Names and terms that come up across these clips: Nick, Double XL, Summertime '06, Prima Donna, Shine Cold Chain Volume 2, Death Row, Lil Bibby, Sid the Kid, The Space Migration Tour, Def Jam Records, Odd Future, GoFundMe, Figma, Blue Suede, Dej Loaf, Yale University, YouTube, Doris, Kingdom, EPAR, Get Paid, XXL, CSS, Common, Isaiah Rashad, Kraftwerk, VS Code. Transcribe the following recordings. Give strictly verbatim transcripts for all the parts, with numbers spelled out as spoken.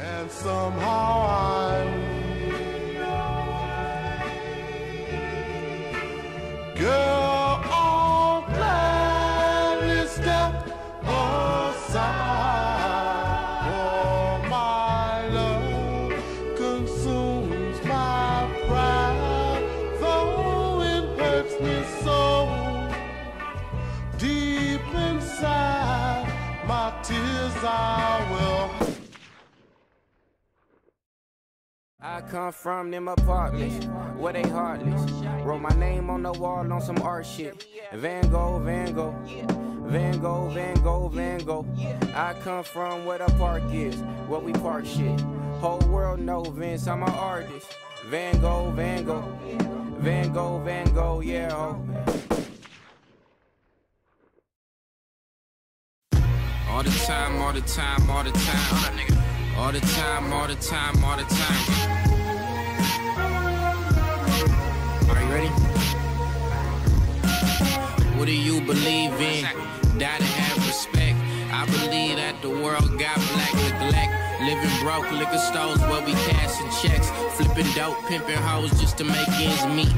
And somehow I, girl, I'll gladly step aside, for my love consumes my pride, though it hurts me so deep inside, my tears I will. I come from them apartments, where they heartless. Wrote my name on the wall on some art shit. Van Gogh, Van Gogh, Van Gogh, Van Gogh, Van Gogh. I come from where the park is, where we park shit. Whole world know Vince, I'm an artist. Van Gogh, Van Gogh, Van Gogh, Van Gogh, yeah. All the time, all the time, all the time. All the time, all the time, all the time. Are you ready? What do you believe in? Die to have respect. I believe that the world got black neglect. Living broke, liquor stores where we cashing checks. Flipping dope, pimping hoes just to make ends meet.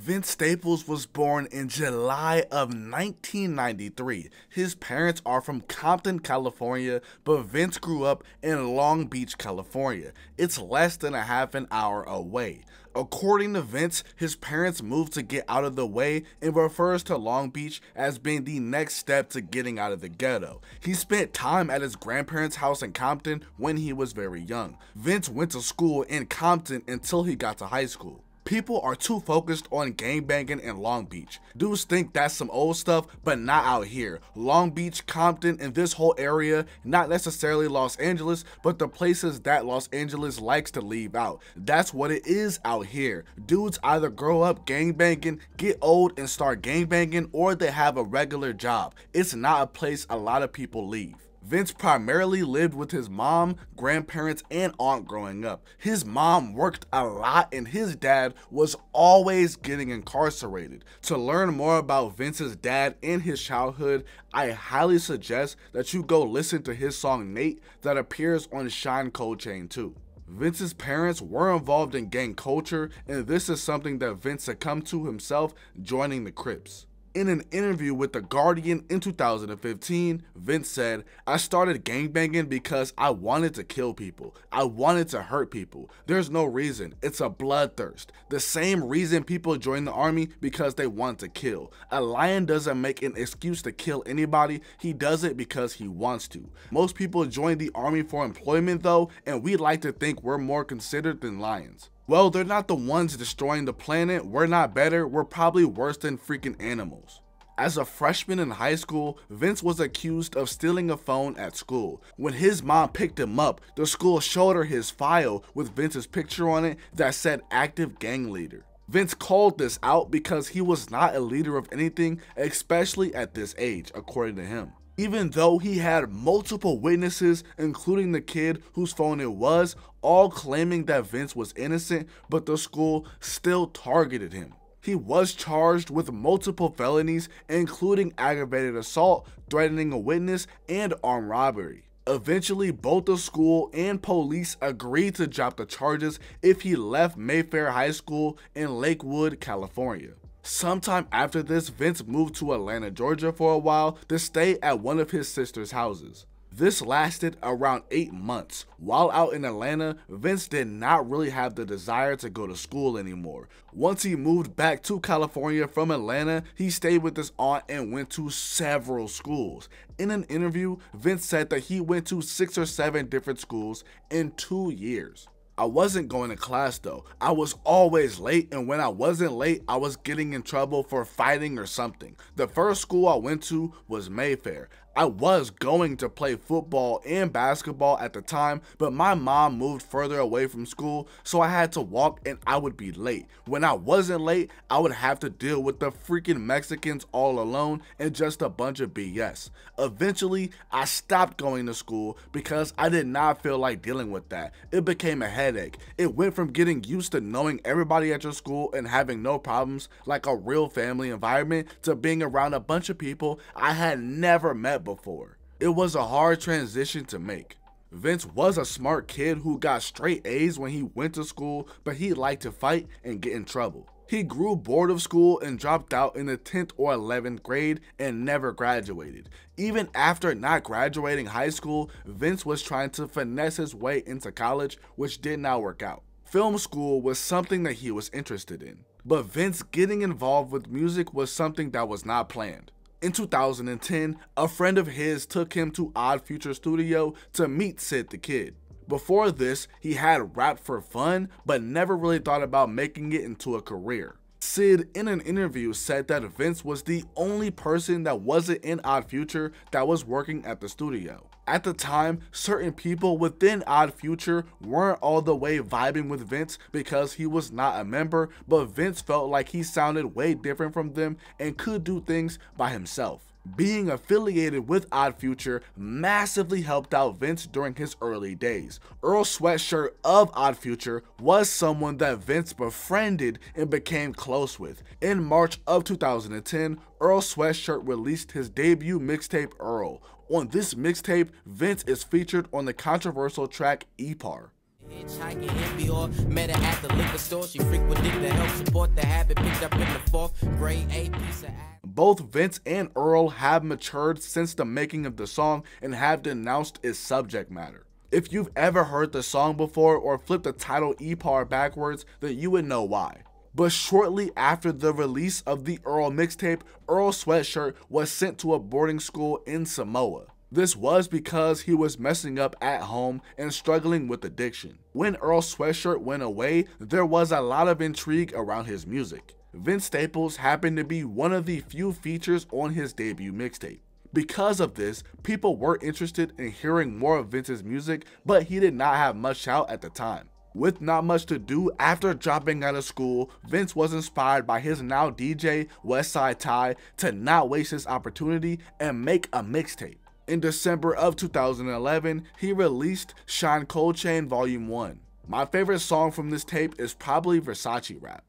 Vince Staples was born in July of nineteen ninety-three. His parents are from Compton, California, but Vince grew up in Long Beach, California. It's less than a half an hour away. According to Vince, his parents moved to get out of the way and refers to Long Beach as being the next step to getting out of the ghetto. He spent time at his grandparents' house in Compton when he was very young. Vince went to school in Compton until he got to high school. People are too focused on gangbanging in Long Beach. Dudes think that's some old stuff, but not out here. Long Beach, Compton, and this whole area, not necessarily Los Angeles, but the places that Los Angeles likes to leave out. That's what it is out here. Dudes either grow up gangbanging, get old and start gangbanging, or they have a regular job. It's not a place a lot of people leave. Vince primarily lived with his mom, grandparents, and aunt growing up. His mom worked a lot and his dad was always getting incarcerated. To learn more about Vince's dad and his childhood, I highly suggest that you go listen to his song Nate that appears on Shine Cold Chain two. Vince's parents were involved in gang culture, and this is something that Vince succumbed to himself, joining the Crips. In an interview with The Guardian in two thousand fifteen, Vince said, "I started gangbanging because I wanted to kill people. I wanted to hurt people. There's no reason. It's a bloodthirst. The same reason people join the army, because they want to kill. A lion doesn't make an excuse to kill anybody. He does it because he wants to. Most people join the army for employment though, and we like to think we're more considered than lions. Well, they're not the ones destroying the planet, we're not better, we're probably worse than freaking animals." As a freshman in high school, Vince was accused of stealing a phone at school. When his mom picked him up, the school showed her his file with Vince's picture on it that said active gang leader. Vince called this out because he was not a leader of anything, especially at this age, according to him. Even though he had multiple witnesses, including the kid whose phone it was, all claiming that Vince was innocent, but the school still targeted him. He was charged with multiple felonies, including aggravated assault, threatening a witness, and armed robbery. Eventually, both the school and police agreed to drop the charges if he left Mayfair High School in Lakewood, California. Sometime after this, Vince moved to Atlanta, Georgia for a while to stay at one of his sister's houses. This lasted around eight months. While out in Atlanta, Vince did not really have the desire to go to school anymore. Once he moved back to California from Atlanta, he stayed with his aunt and went to several schools. In an interview, Vince said that he went to six or seven different schools in two years. "I wasn't going to class though. I was always late, and when I wasn't late, I was getting in trouble for fighting or something. The first school I went to was Mayfair. I was going to play football and basketball at the time, but my mom moved further away from school, so I had to walk and I would be late. When I wasn't late, I would have to deal with the freaking Mexicans all alone and just a bunch of B S. Eventually, I stopped going to school because I did not feel like dealing with that. It became a headache. It went from getting used to knowing everybody at your school and having no problems, like a real family environment, to being around a bunch of people I had never met before. It was a hard transition to make. Vince was a smart kid who got straight A's when he went to school, but he liked to fight and get in trouble. He grew bored of school and dropped out in the tenth or eleventh grade and never graduated. Even after not graduating high school, Vince was trying to finesse his way into college, which did not work out. Film school was something that he was interested in, but Vince getting involved with music was something that was not planned. In two thousand ten, a friend of his took him to Odd Future Studio to meet Sid the Kid. Before this, he had rapped for fun, but never really thought about making it into a career. Sid, in an interview, said that Vince was the only person that wasn't in Odd Future that was working at the studio. At the time, certain people within Odd Future weren't all the way vibing with Vince because he was not a member, but Vince felt like he sounded way different from them and could do things by himself. Being affiliated with Odd Future massively helped out Vince during his early days. Earl Sweatshirt of Odd Future was someone that Vince befriended and became close with. In March of two thousand ten, Earl Sweatshirt released his debut mixtape, Earl. On this mixtape, Vince is featured on the controversial track E P A R. Hitchhiking M B R, met her at the liquor store. She frequented to help support the habit, picked up in the fourth grade, a piece of ass. Both Vince and Earl have matured since the making of the song and have denounced its subject matter. If you've ever heard the song before or flipped the title E P A R backwards, then you would know why. But shortly after the release of the Earl mixtape, Earl Sweatshirt was sent to a boarding school in Samoa. This was because he was messing up at home and struggling with addiction. When Earl Sweatshirt went away, there was a lot of intrigue around his music. Vince Staples happened to be one of the few features on his debut mixtape. Because of this, people were interested in hearing more of Vince's music, but he did not have much out at the time. With not much to do after dropping out of school, Vince was inspired by his now D J, Westside Ty, to not waste his opportunity and make a mixtape. In December of two thousand eleven, he released Shine Cold Chain Volume one. My favorite song from this tape is probably Versace Rap.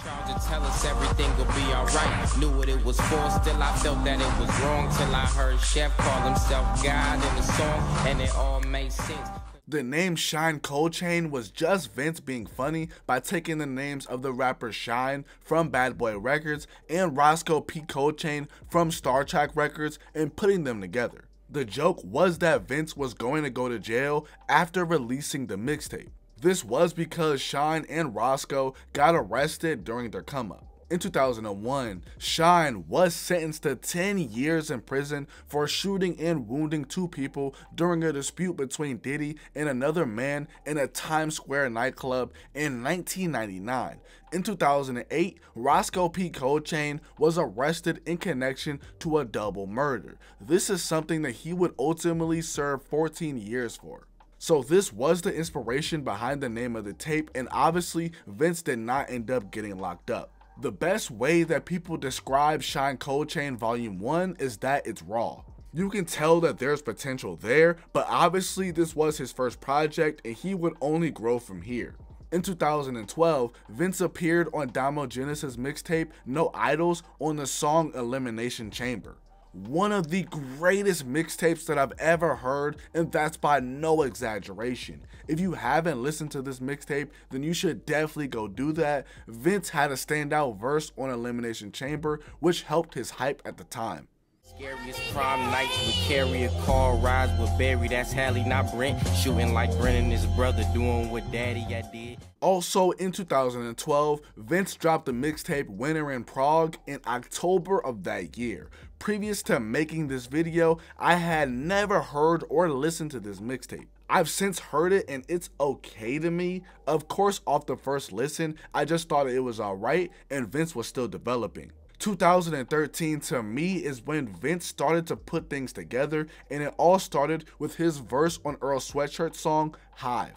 Tried to tell us everything will be alright. Knew what it was for, still I felt that it was wrong till I heard Chef call himself God in the song, and it all made sense. The name Shine Cold Chain was just Vince being funny by taking the names of the rapper Shine from Bad Boy Records and Roscoe P. Coldchain from Star Trek Records and putting them together. The joke was that Vince was going to go to jail after releasing the mixtape. This was because Shine and Roscoe got arrested during their come up. In two thousand one, Shine was sentenced to ten years in prison for shooting and wounding two people during a dispute between Diddy and another man in a Times Square nightclub in nineteen ninety-nine. In two thousand eight, Roscoe P. Coldchain was arrested in connection to a double murder. This is something that he would ultimately serve fourteen years for. So this was the inspiration behind the name of the tape, and obviously Vince did not end up getting locked up. The best way that people describe Shine Cold Chain Volume one is that it's raw. You can tell that there's potential there, but obviously this was his first project and he would only grow from here. In two thousand twelve, Vince appeared on Domo Genesis' mixtape No Idols on the song Elimination Chamber. One of the greatest mixtapes that I've ever heard, and that's by no exaggeration. If you haven't listened to this mixtape, then you should definitely go do that. Vince had a standout verse on Elimination Chamber, which helped his hype at the time. Scariest prom nights with carry a car, rides with Barry, that's Hallie, not Brent, shooting like Brent and his brother, doing what daddy I did. Also in two thousand twelve, Vince dropped the mixtape Winter in Prague in October of that year. Previous to making this video, I had never heard or listened to this mixtape. I've since heard it and it's okay to me. Of course, off the first listen, I just thought it was alright and Vince was still developing. two thousand thirteen to me is when Vince started to put things together, and it all started with his verse on Earl Sweatshirt's song Hive.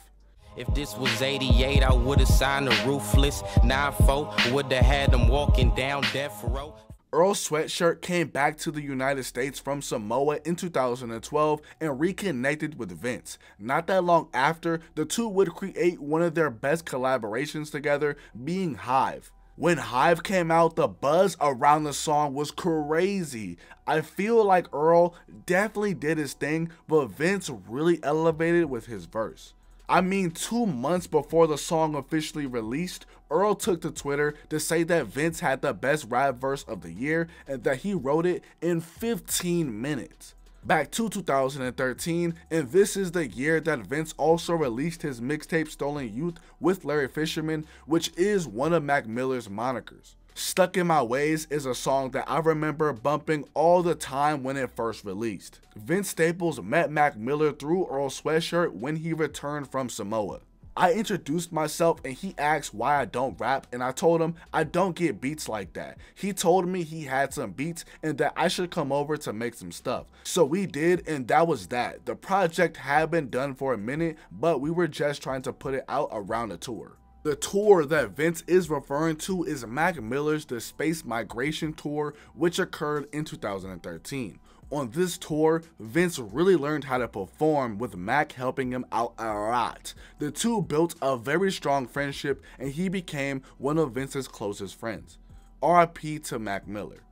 If this was eighty-eight, I would have signed a Ruthless, nine four, would have had them walking down Death Row. Earl Sweatshirt came back to the United States from Samoa in two thousand twelve and reconnected with Vince. Not that long after, the two would create one of their best collaborations together, being Hive. When Hive came out, the buzz around the song was crazy. I feel like Earl definitely did his thing, but Vince really elevated with his verse. I mean, two months before the song officially released, Earl took to Twitter to say that Vince had the best rap verse of the year and that he wrote it in fifteen minutes. Back to two thousand thirteen, and this is the year that Vince also released his mixtape Stolen Youth with Larry Fisherman, which is one of Mac Miller's monikers. Stuck in My Ways is a song that I remember bumping all the time when it first released. Vince Staples met Mac Miller through Earl Sweatshirt when he returned from Samoa. I introduced myself and he asked why I don't rap, and I told him I don't get beats like that. He told me he had some beats and that I should come over to make some stuff. So we did, and that was that. The project had been done for a minute, but we were just trying to put it out around a tour. The tour that Vince is referring to is Mac Miller's The Space Migration Tour, which occurred in two thousand thirteen. On this tour, Vince really learned how to perform, with Mac helping him out a lot. The two built a very strong friendship, and he became one of Vince's closest friends. R I P to Mac Miller.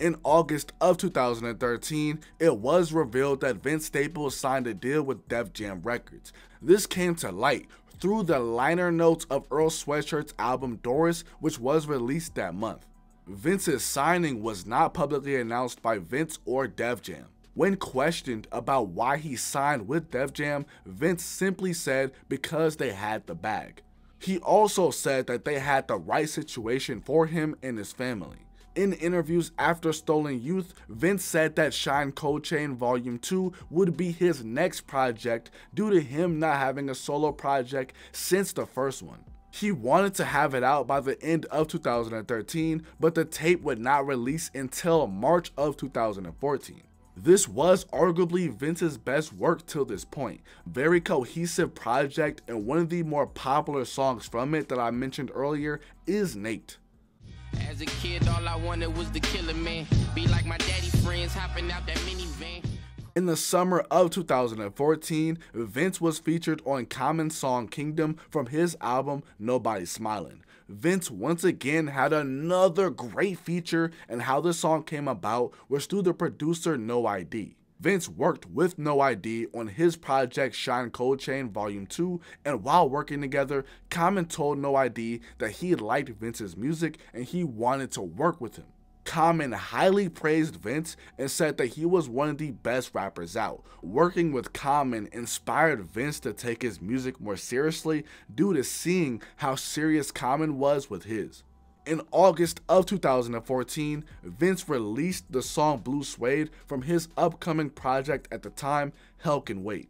In August of two thousand thirteen, it was revealed that Vince Staples signed a deal with Def Jam Records. This came to light through the liner notes of Earl Sweatshirt's album Doris, which was released that month. Vince's signing was not publicly announced by Vince or Def Jam. When questioned about why he signed with Def Jam, Vince simply said because they had the bag. He also said that they had the right situation for him and his family. In interviews after Stolen Youth, Vince said that Shine Cold Chain Volume two would be his next project due to him not having a solo project since the first one. He wanted to have it out by the end of two thousand thirteen, but the tape would not release until March of two thousand fourteen. This was arguably Vince's best work till this point. Very cohesive project, and one of the more popular songs from it that I mentioned earlier is Nate. As a kid, all I wanted was the killer man. Be like my daddy friends hopping out that minivan. In the summer of two thousand fourteen, Vince was featured on Common's song Kingdom from his album Nobody's Smiling. Vince once again had another great feature, and how this song came about was through the producer No I D. Vince worked with No I D on his project Shine Cold Chain Volume two, and while working together, Common told No I D that he liked Vince's music and he wanted to work with him. Common highly praised Vince and said that he was one of the best rappers out. Working with Common inspired Vince to take his music more seriously due to seeing how serious Common was with his. In August of two thousand fourteen, Vince released the song Blue Suede from his upcoming project at the time, Hell Can Wait.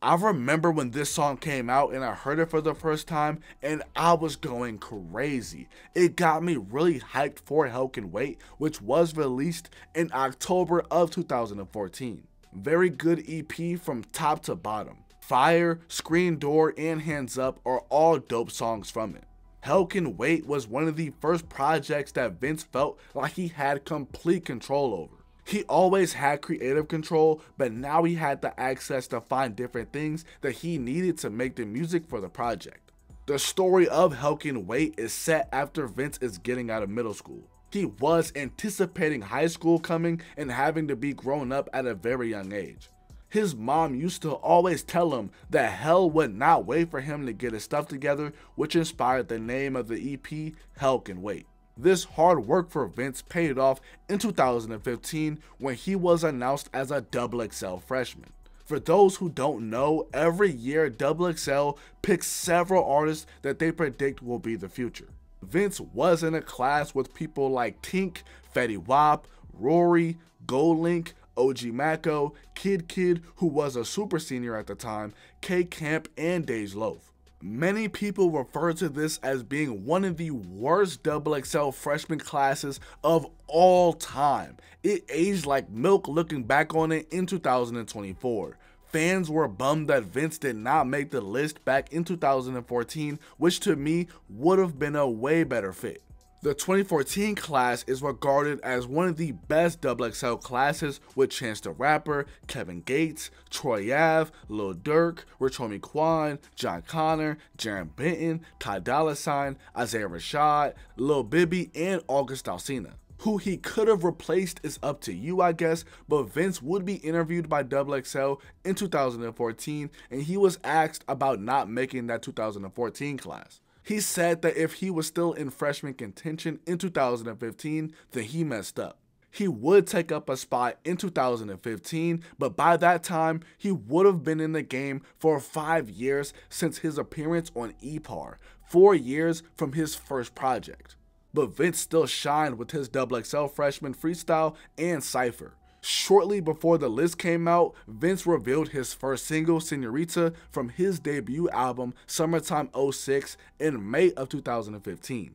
I remember when this song came out and I heard it for the first time, and I was going crazy. It got me really hyped for Hell Can Wait, which was released in October of two thousand fourteen. Very good E P from top to bottom. Fire, Screen Door, and Hands Up are all dope songs from it. Hell Can Wait was one of the first projects that Vince felt like he had complete control over. He always had creative control, but now he had the access to find different things that he needed to make the music for the project. The story of Hell Can Wait is set after Vince is getting out of middle school. He was anticipating high school coming and having to be grown up at a very young age. His mom used to always tell him that hell would not wait for him to get his stuff together, which inspired the name of the E P, Hell Can Wait. This hard work for Vince paid off in two thousand fifteen when he was announced as a double X L freshman. For those who don't know, every year double X L picks several artists that they predict will be the future. Vince was in a class with people like Tink, Fetty Wap, Rory, Golink, O G Mako, Kid Kid, who was a super senior at the time, K Camp, and Dej Loaf. Many people refer to this as being one of the worst X X L freshman classes of all time. It aged like milk looking back on it in two thousand twenty-four. Fans were bummed that Vince did not make the list back in two thousand fourteen, which to me would have been a way better fit. The twenty fourteen class is regarded as one of the best X X L classes, with Chance the Rapper, Kevin Gates, Troy Ave, Lil Durk, Rich Homie Quan, John Connor, Jaron Benton, Ty Dolla Sign, Isaiah Rashad, Lil Bibby, and August Alsina. Who he could have replaced is up to you, I guess, but Vince would be interviewed by X X L in two thousand fourteen, and he was asked about not making that two thousand fourteen class. He said that if he was still in freshman contention in two thousand fifteen, then he messed up. He would take up a spot in two thousand fifteen, but by that time, he would have been in the game for five years since his appearance on E P A R, four years from his first project. But Vince still shined with his X X L freshman freestyle and cypher. Shortly before the list came out, Vince revealed his first single, Senorita, from his debut album, Summertime oh six, in May of two thousand fifteen.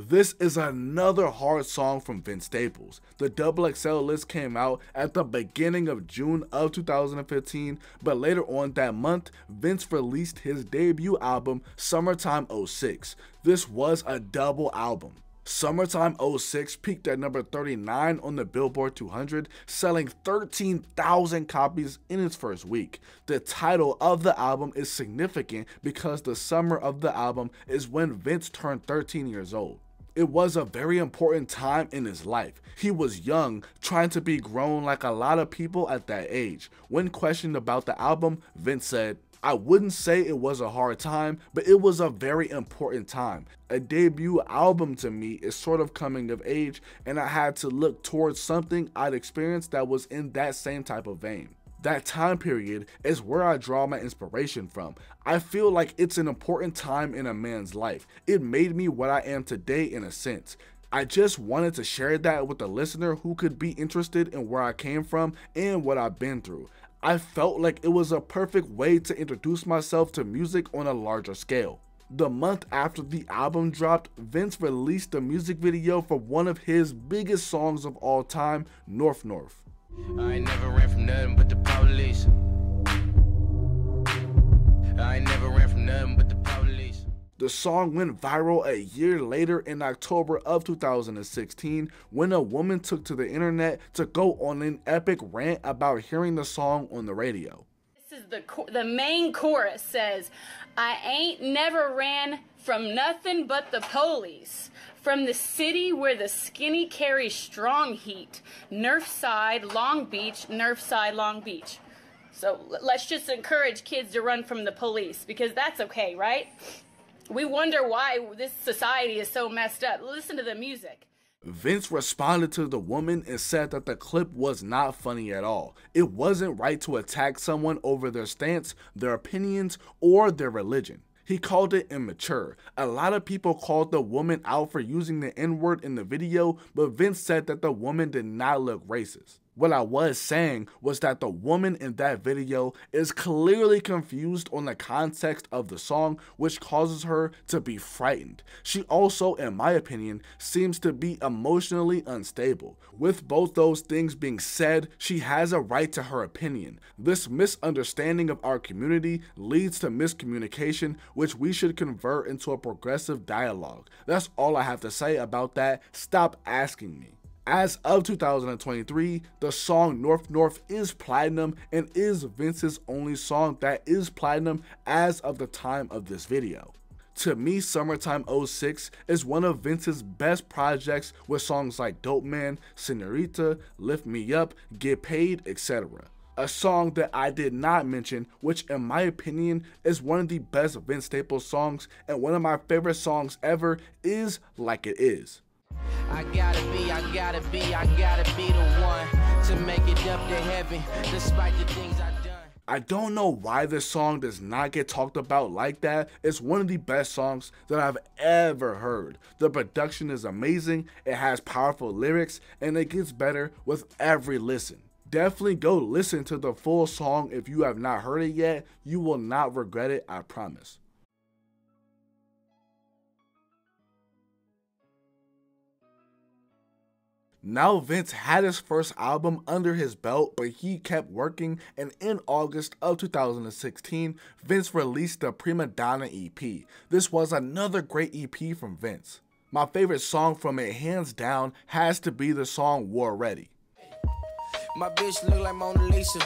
This is another hard song from Vince Staples. The X X L list came out at the beginning of June of two thousand fifteen, but later on that month, Vince released his debut album, Summertime oh six. This was a double album. Summertime oh six peaked at number thirty-nine on the Billboard two hundred, selling thirteen thousand copies in its first week. The title of the album is significant because the summer of the album is when Vince turned thirteen years old. It was a very important time in his life. He was young, trying to be grown like a lot of people at that age. When questioned about the album, Vince said, "I wouldn't say it was a hard time, but it was a very important time. A debut album to me is sort of coming of age, and I had to look towards something I'd experienced that was in that same type of vein. That time period is where I draw my inspiration from. I feel like it's an important time in a man's life. It made me what I am today in a sense. I just wanted to share that with a listener who could be interested in where I came from and what I've been through. I felt like it was a perfect way to introduce myself to music on a larger scale." The month after the album dropped, Vince released a music video for one of his biggest songs of all time, Norf Norf. I ain't never ran from nothing but the police. I ain't never ran from nothing but the police. The song went viral a year later in October of two thousand sixteen when a woman took to the internet to go on an epic rant about hearing the song on the radio. This is the, the main chorus says, "I ain't never ran from nothing but the police. From the city where the skinny carry strong heat. Nerfside, Long Beach, Nerfside, Long Beach." So let's just encourage kids to run from the police because that's okay, right? We wonder why this society is so messed up. Listen to the music. Vince responded to the woman and said that the clip was not funny at all. It wasn't right to attack someone over their stance, their opinions, or their religion. He called it immature. A lot of people called the woman out for using the N-word in the video, but Vince said that the woman did not look racist. What I was saying was that the woman in that video is clearly confused on the context of the song, which causes her to be frightened. She also, in my opinion, seems to be emotionally unstable. With both those things being said, she has a right to her opinion. This misunderstanding of our community leads to miscommunication, which we should convert into a progressive dialogue. That's all I have to say about that. Stop asking me. As of two thousand twenty-three, the song North North is platinum and is Vince's only song that is platinum as of the time of this video. To me, Summertime oh six is one of Vince's best projects with songs like Dope Man, Senorita, Lift Me Up, Get Paid, et cetera. A song that I did not mention, which in my opinion is one of the best Vince Staples songs and one of my favorite songs ever, is Like It Is. I gotta be, I gotta be, I gotta be the one to make it up to heaven, despite the things I've done. I don't know why this song does not get talked about like that. It's one of the best songs that I've ever heard. The production is amazing, it has powerful lyrics, and it gets better with every listen. Definitely go listen to the full song if you have not heard it yet. You will not regret it, I promise. Now Vince had his first album under his belt, but he kept working, and in August of two thousand sixteen, Vince released the Prima Donna E P. This was another great E P from Vince. My favorite song from it, hands down, has to be the song War Ready. My bitch look like Mona Lisa.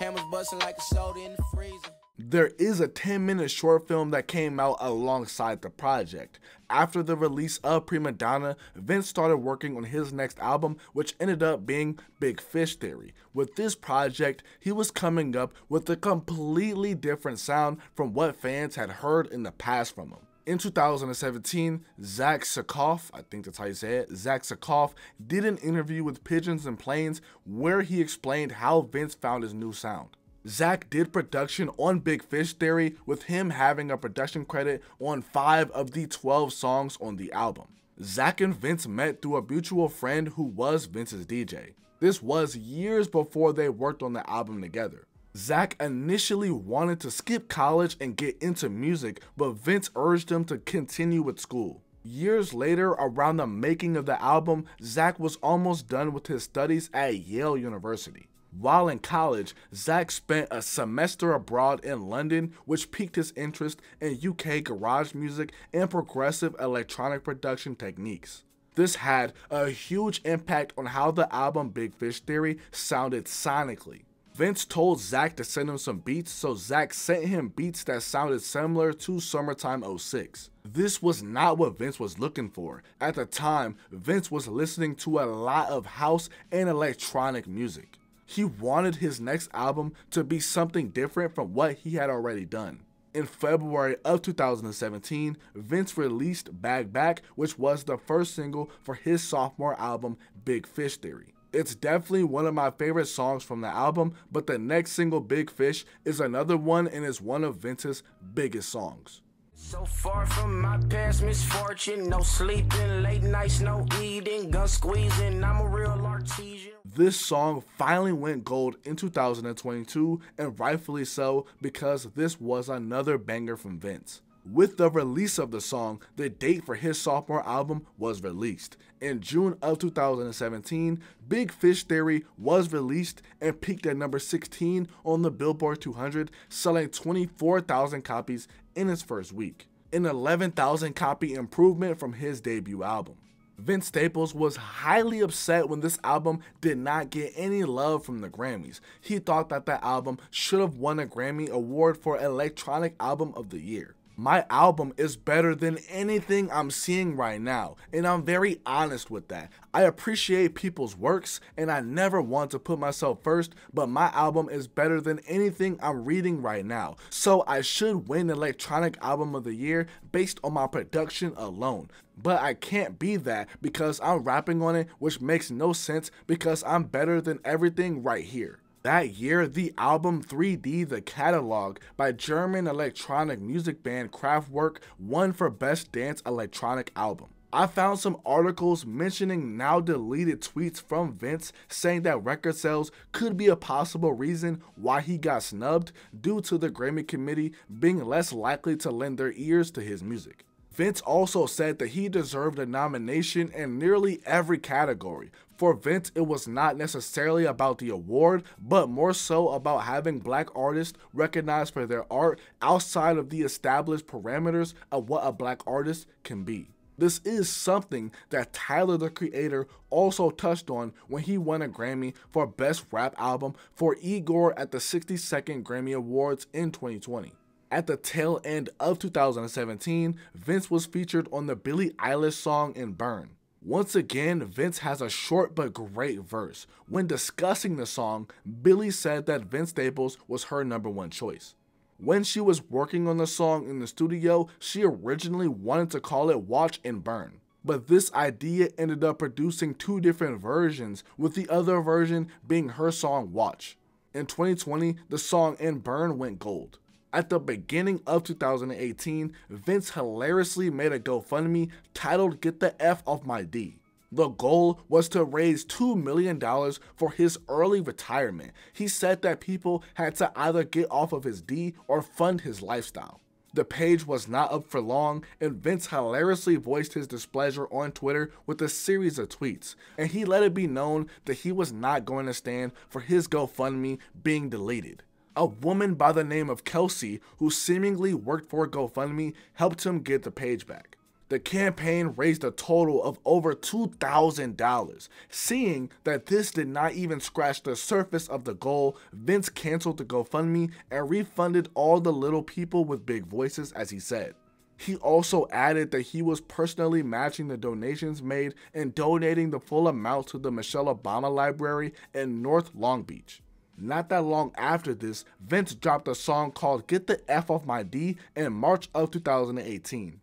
Hammers busting like a soda in the freezer. There is a ten minute short film that came out alongside the project. After the release of Prima Donna, Vince started working on his next album, which ended up being Big Fish Theory. With this project, he was coming up with a completely different sound from what fans had heard in the past from him. In two thousand seventeen, Zach Sakoff, I think that's how you say it, Zach Sakoff did an interview with Pigeons and Planes where he explained how Vince found his new sound. Zach did production on Big Fish Theory, with him having a production credit on five of the twelve songs on the album. Zach and Vince met through a mutual friend who was Vince's D J. This was years before they worked on the album together. Zach initially wanted to skip college and get into music, but Vince urged him to continue with school. Years later, around the making of the album, Zach was almost done with his studies at Yale University. While in college, Zach spent a semester abroad in London, which piqued his interest in U K garage music and progressive electronic production techniques. This had a huge impact on how the album Big Fish Theory sounded sonically. Vince told Zach to send him some beats, so Zach sent him beats that sounded similar to Summertime oh six. This was not what Vince was looking for. At the time, Vince was listening to a lot of house and electronic music. He wanted his next album to be something different from what he had already done. In February of two thousand seventeen, Vince released Bag Back, which was the first single for his sophomore album, Big Fish Theory. It's definitely one of my favorite songs from the album, but the next single, Big Fish, is another one and is one of Vince's biggest songs. So far from my past misfortune, no sleeping, late nights, no eating, gun squeezing, I'm a real artesian. This song finally went gold in two thousand twenty-two, and rightfully so, because this was another banger from Vince. With the release of the song, the date for his sophomore album was released. In June of two thousand seventeen, Big Fish Theory was released and peaked at number sixteen on the Billboard two hundred, selling twenty-four thousand copies in its first week, an eleven thousand copy improvement from his debut album. Vince Staples was highly upset when this album did not get any love from the Grammys. He thought that the album should have won a Grammy Award for Electronic Album of the Year. My album is better than anything I'm seeing right now, and I'm very honest with that. I appreciate people's works, and I never want to put myself first, but my album is better than anything I'm reading right now, so I should win Electronic Album of the Year based on my production alone. But I can't be that because I'm rapping on it, which makes no sense because I'm better than everything right here. That year, the album three D The Catalog by German electronic music band Kraftwerk won for Best Dance Electronic Album. I found some articles mentioning now deleted tweets from Vince saying that record sales could be a possible reason why he got snubbed due to the Grammy committee being less likely to lend their ears to his music. Vince also said that he deserved a nomination in nearly every category. For Vince, it was not necessarily about the award, but more so about having black artists recognized for their art outside of the established parameters of what a black artist can be. This is something that Tyler, the Creator, also touched on when he won a Grammy for Best Rap Album for Igor at the sixty-second Grammy Awards in twenty twenty. At the tail end of two thousand seventeen, Vince was featured on the Billie Eilish song in Burn. Once again, Vince has a short but great verse. When discussing the song, Billie said that Vince Staples was her number one choice. When she was working on the song in the studio, she originally wanted to call it Watch and Burn. But this idea ended up producing two different versions, with the other version being her song Watch. In twenty twenty, the song "And Burn" went gold. At the beginning of two thousand eighteen, Vince hilariously made a GoFundMe titled "Get the F Off My D." The goal was to raise two million dollars for his early retirement. He said that people had to either get off of his D or fund his lifestyle. The page was not up for long, and Vince hilariously voiced his displeasure on Twitter with a series of tweets, and he let it be known that he was not going to stand for his GoFundMe being deleted. A woman by the name of Kelsey, who seemingly worked for GoFundMe, helped him get the page back. The campaign raised a total of over two thousand dollars. Seeing that this did not even scratch the surface of the goal, Vince canceled the GoFundMe and refunded all the little people with big voices, as he said. He also added that he was personally matching the donations made and donating the full amount to the Michelle Obama Library in North Long Beach. Not that long after this, Vince dropped a song called "Get the F Off My D" in March of two thousand eighteen.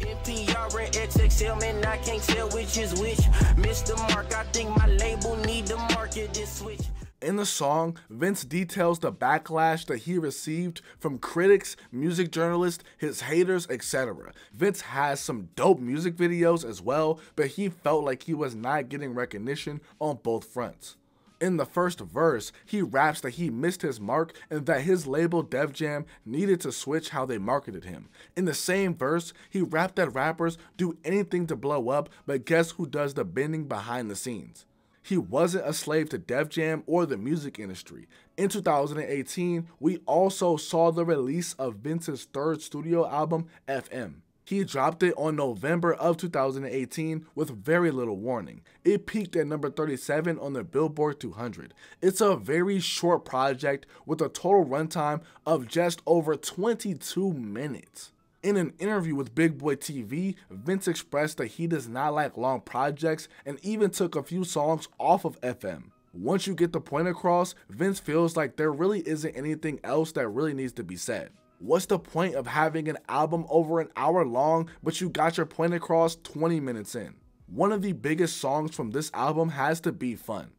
E P A R and X X L, man, I can't tell which is which. Missed the mark, I think my label need to market this switch. In the song, Vince details the backlash that he received from critics, music journalists, his haters, et cetera. Vince has some dope music videos as well, but he felt like he was not getting recognition on both fronts. In the first verse, he raps that he missed his mark and that his label Def Jam needed to switch how they marketed him. In the same verse, he rapped that rappers do anything to blow up, but guess who does the bending behind the scenes? He wasn't a slave to Def Jam or the music industry. In two thousand eighteen, we also saw the release of Vince's third studio album, F M. He dropped it on November of two thousand eighteen with very little warning. It peaked at number thirty-seven on the Billboard two hundred. It's a very short project with a total runtime of just over twenty-two minutes. In an interview with Big Boy T V, Vince expressed that he does not like long projects and even took a few songs off of F M. Once you get the point across, Vince feels like there really isn't anything else that really needs to be said. What's the point of having an album over an hour long, but you got your point across twenty minutes in? One of the biggest songs from this album has to be "Fun."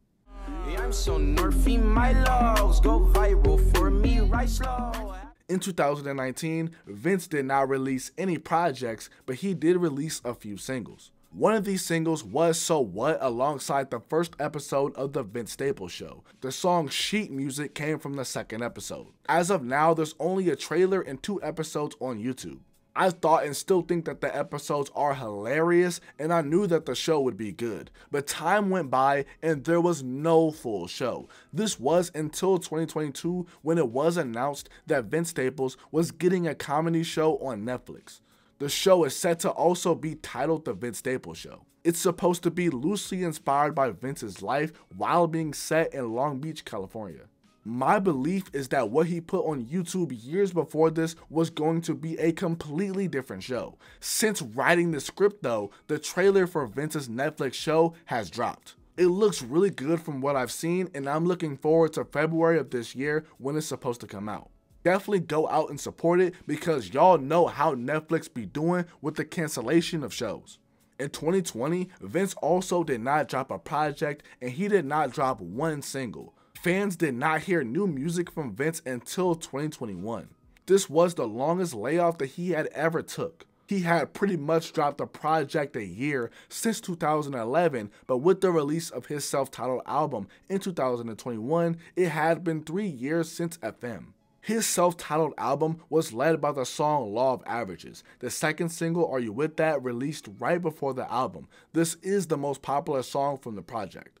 I'm so nerfy, my loves go viral for me, right slow. In two thousand nineteen, Vince did not release any projects, but he did release a few singles. One of these singles was "So What" alongside the first episode of the Vince Staples Show. The song "Sheet Music" came from the second episode. As of now, there's only a trailer and two episodes on YouTube. I thought and still think that the episodes are hilarious, and I knew that the show would be good. But time went by and there was no full show. This was until twenty twenty-two, when it was announced that Vince Staples was getting a comedy show on Netflix. The show is set to also be titled The Vince Staples Show. It's supposed to be loosely inspired by Vince's life while being set in Long Beach, California. My belief is that what he put on YouTube years before this was going to be a completely different show. Since writing the script though, the trailer for Vince's Netflix show has dropped. It looks really good from what I've seen, and I'm looking forward to February of this year when it's supposed to come out. Definitely go out and support it, because y'all know how Netflix be doing with the cancellation of shows. In twenty twenty, Vince also did not drop a project, and he did not drop one single. Fans did not hear new music from Vince until twenty twenty-one. This was the longest layoff that he had ever took. He had pretty much dropped a project a year since two thousand eleven, but with the release of his self-titled album in two thousand twenty-one, it had been three years since F M. His self-titled album was led by the song "Law of Averages." The second single, "Are You With That?", released right before the album. This is the most popular song from the project.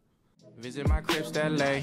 Visit my cribs that lay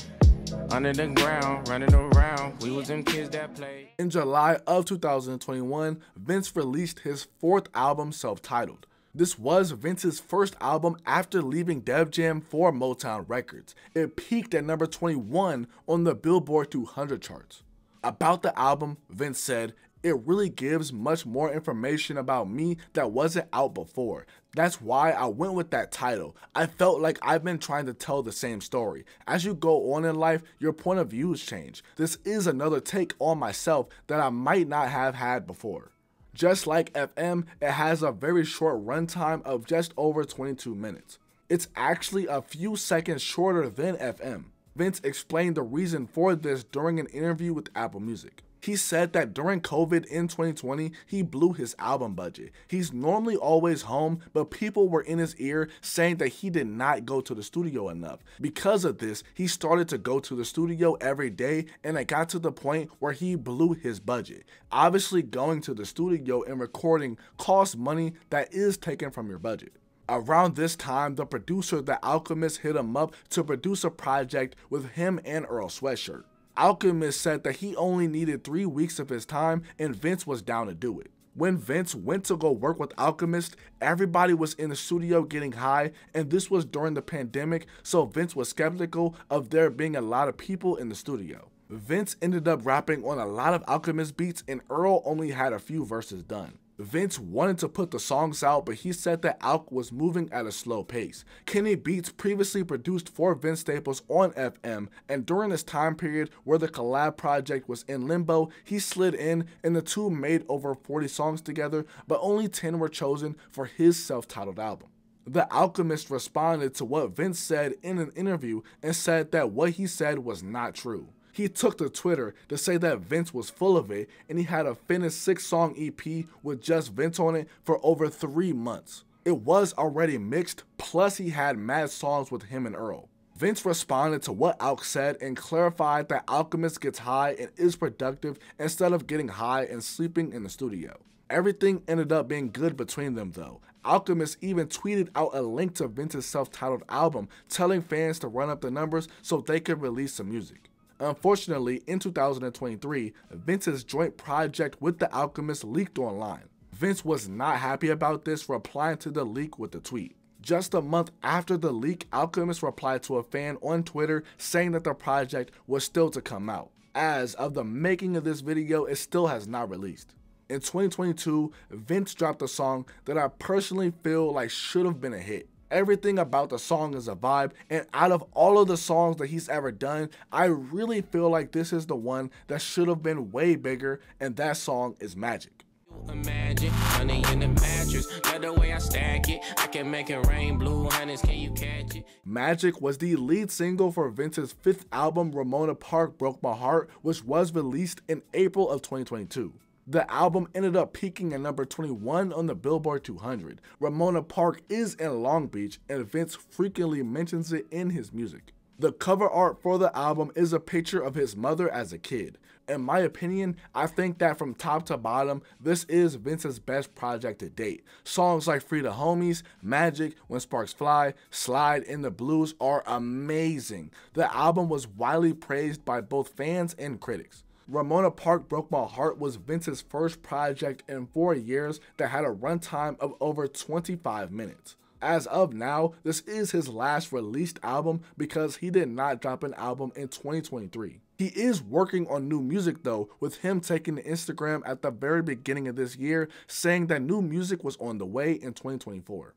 under the ground, running around. We was them kids that played. In July of two thousand twenty-one, Vince released his fourth album, self-titled. This was Vince's first album after leaving Def Jam for Motown Records. It peaked at number twenty-one on the Billboard two hundred charts. About the album, Vince said, "It really gives much more information about me that wasn't out before. That's why I went with that title. I felt like I've been trying to tell the same story. As you go on in life, your point of views change. This is another take on myself that I might not have had before." Just like F M, it has a very short runtime of just over twenty-two minutes. It's actually a few seconds shorter than F M. Vince explained the reason for this during an interview with Apple Music. He said that during COVID in twenty twenty, he blew his album budget. He's normally always home, but people were in his ear saying that he did not go to the studio enough. Because of this, he started to go to the studio every day, and it got to the point where he blew his budget. Obviously, going to the studio and recording costs money that is taken from your budget. Around this time, the producer The Alchemist hit him up to produce a project with him and Earl Sweatshirt. Alchemist said that he only needed three weeks of his time and Vince was down to do it. When Vince went to go work with Alchemist, everybody was in the studio getting high, and this was during the pandemic, so Vince was skeptical of there being a lot of people in the studio. Vince ended up rapping on a lot of Alchemist beats and Earl only had a few verses done. Vince wanted to put the songs out, but he said that Alk was moving at a slow pace. Kenny Beats previously produced for Vince Staples on F M, and during this time period where the collab project was in limbo, he slid in and the two made over forty songs together, but only ten were chosen for his self-titled album. The Alchemist responded to what Vince said in an interview and said that what he said was not true. He took to Twitter to say that Vince was full of it, and he had a finished six-song E P with just Vince on it for over three months. It was already mixed, plus he had mad songs with him and Earl. Vince responded to what Alk said and clarified that Alchemist gets high and is productive instead of getting high and sleeping in the studio. Everything ended up being good between them though. Alchemist even tweeted out a link to Vince's self-titled album, telling fans to run up the numbers so they could release some music. Unfortunately, in two thousand twenty-three, Vince's joint project with The Alchemist leaked online. Vince was not happy about this, replying to the leak with a tweet. Just a month after the leak, Alchemist replied to a fan on Twitter saying that the project was still to come out. As of the making of this video, it still has not released. In twenty twenty-two, Vince dropped a song that I personally feel like should have been a hit. Everything about the song is a vibe, and out of all of the songs that he's ever done, I really feel like this is the one that should have been way bigger, and that song is Magic. Imagine honey in the mattress, not the way I stack it. I can make it rain blue, honey, can you catch it? Magic was the lead single for Vince's fifth album, Ramona Park Broke My Heart, which was released in April of twenty twenty-two. The album ended up peaking at number twenty-one on the Billboard two hundred. Ramona Park is in Long Beach, and Vince frequently mentions it in his music. The cover art for the album is a picture of his mother as a kid. In my opinion, I think that from top to bottom, this is Vince's best project to date. Songs like Free the Homies, Magic, When Sparks Fly, Slide, and The Blues are amazing. The album was widely praised by both fans and critics. Ramona Park Broke My Heart was Vince's first project in four years that had a runtime of over twenty-five minutes. As of now, this is his last released album because he did not drop an album in twenty twenty-three. He is working on new music though, with him taking to Instagram at the very beginning of this year saying that new music was on the way in twenty twenty-four.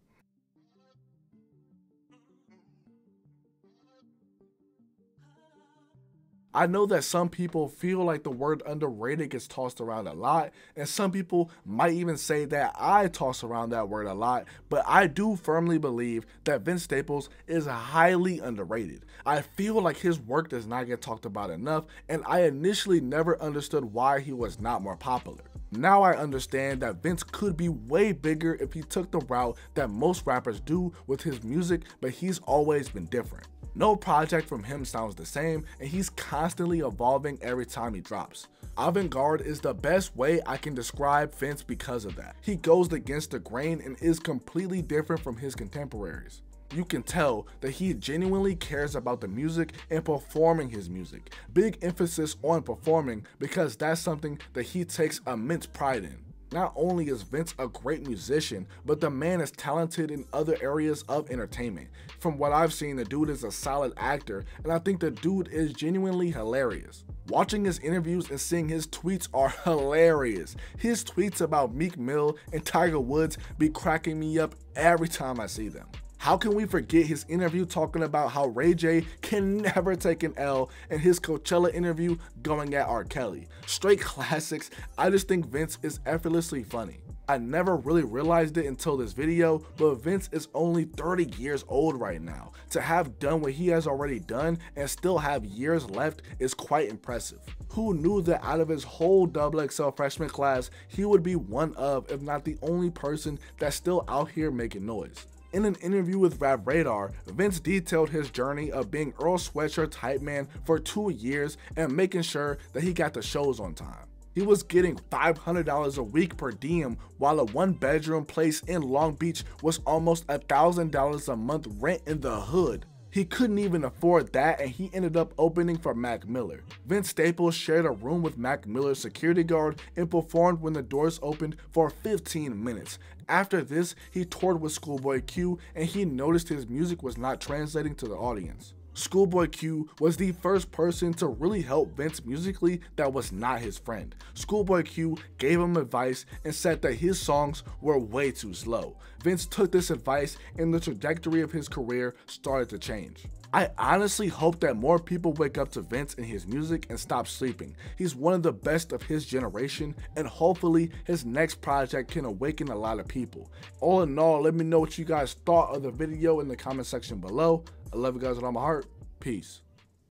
I know that some people feel like the word underrated gets tossed around a lot, and some people might even say that I toss around that word a lot, but I do firmly believe that Vince Staples is highly underrated. I feel like his work does not get talked about enough, and I initially never understood why he was not more popular. Now I understand that Vince could be way bigger if he took the route that most rappers do with his music, but he's always been different. No project from him sounds the same, and he's constantly evolving every time he drops. Avant-garde is the best way I can describe Vince because of that. He goes against the grain and is completely different from his contemporaries. You can tell that he genuinely cares about the music and performing his music. Big emphasis on performing because that's something that he takes immense pride in. Not only is Vince a great musician, but the man is talented in other areas of entertainment. From what I've seen, the dude is a solid actor, and I think the dude is genuinely hilarious. Watching his interviews and seeing his tweets are hilarious. His tweets about Meek Mill and Tiger Woods be cracking me up every time I see them. How can we forget his interview talking about how Ray J can never take an L, and his Coachella interview going at R. Kelly? Straight classics. I just think Vince is effortlessly funny. I never really realized it until this video, but Vince is only thirty years old right now. To have done what he has already done and still have years left is quite impressive. Who knew that out of his whole double X L freshman class, he would be one of, if not the only person that's still out here making noise. In an interview with Rap Radar, Vince detailed his journey of being Earl Sweatshirt's hype man for two years and making sure that he got the shows on time. He was getting five hundred dollars a week per diem, while a one-bedroom place in Long Beach was almost one thousand dollars a month rent in the hood. He couldn't even afford that, and he ended up opening for Mac Miller. Vince Staples shared a room with Mac Miller's security guard and performed when the doors opened for fifteen minutes. After this, he toured with Schoolboy Q, and he noticed his music was not translating to the audience. Schoolboy Q was the first person to really help Vince musically that was not his friend. Schoolboy Q gave him advice and said that his songs were way too slow. Vince took this advice and the trajectory of his career started to change. I honestly hope that more people wake up to Vince and his music and stop sleeping. He's one of the best of his generation, and hopefully his next project can awaken a lot of people. All in all, let me know what you guys thought of the video in the comment section below. I love you guys with all my heart. Peace.